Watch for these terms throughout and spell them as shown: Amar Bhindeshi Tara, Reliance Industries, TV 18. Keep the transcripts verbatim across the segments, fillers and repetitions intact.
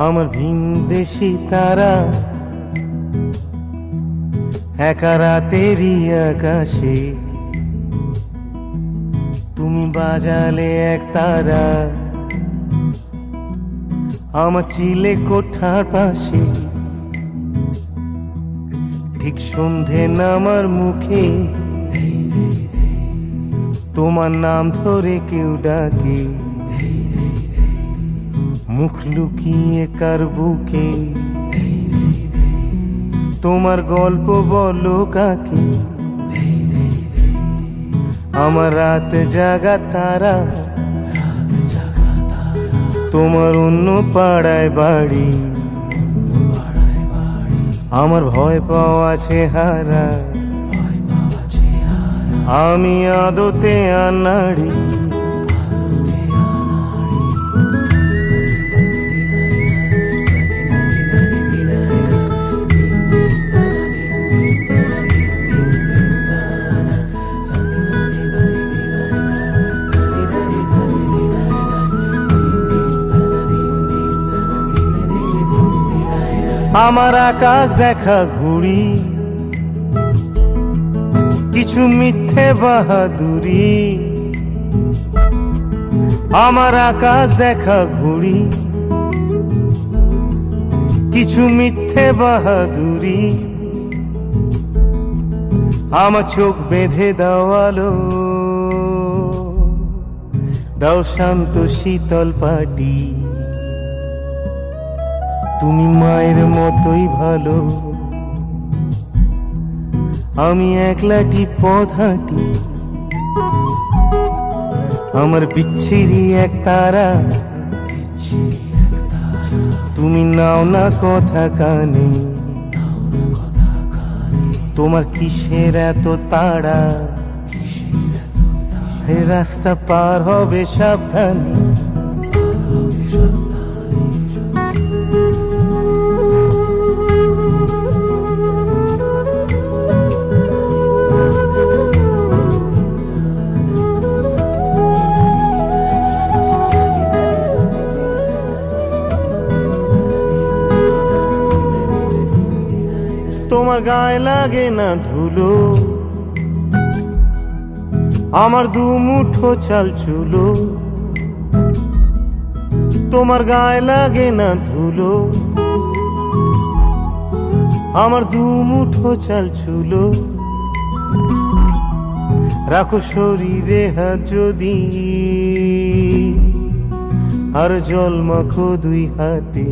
आमार भिनदेशी तारा एका रातेरी आकाशे तुमी बाजाले एक तारा आमार चिले कोठार पाशे ठीक सन्धे नामार मुखे तोमार नाम धरे केउ डाके मुख लुकिए कार बुके तोमार गल्प बोलो काके आमार रात जागा तारा तोमार अन्य पाड़ाय बाड़ी आमार भय पावा चेहारा आमी आदते आनाड़ी आमार आकाश देखा घुड़ी किछु मिथ्ये बहादुरी आमार आकाश देखा घुड़ी किछु मिथ्ये बहादुरी आमार चोख बेधे दावालो दाओ शांत शीतल पाटी तुमी मायर मतोई भालो आमी एकलाटी पथ हाँटी आमार बिच्छिरी एक तारा तुमी नाओ ना कथा काने तोमार किसेर एतो ताड़ा रास्ता पार होबे साबधाने। तोमार गाए लागे ना धुलो आमार दू मुठो चाल चुलो तोमार गाए लागे ना धुलो आमार दू मुठो चाल चुलो राखो शरीरे हाथ जोदी आर जल माखो दुई हाथे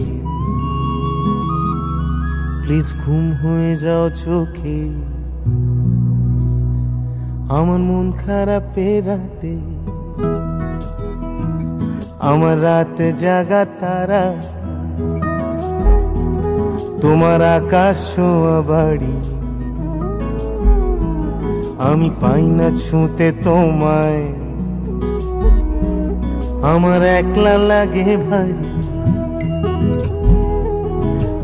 प्लीज घुम हुए जाओ चोखे आमार मन खराब राते आमार रात जागा तारा तोमार आकाश छोआ बाड़ी आमी पाई ना छूते तोमाय आमार एकला लागे भारी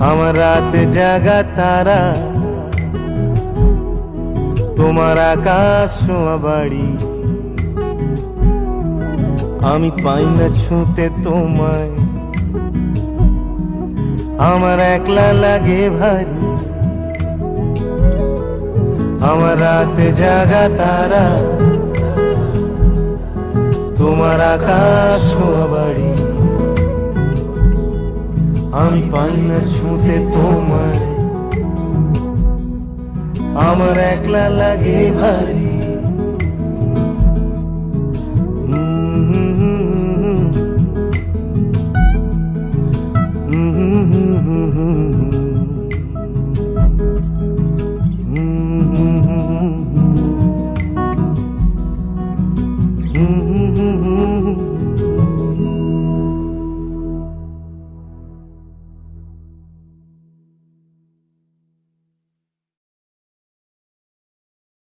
आमार रात जागा तारा तोमार आकाश छोआ बाड़ी आमी पाई ना छूते तोमाय आमार एकला लागे भारी आमार रात जागा तारा तोमार आकाश छोआ बाड़ी आमी पाई ना छूते तोमाय आमार एकला लागे भारी।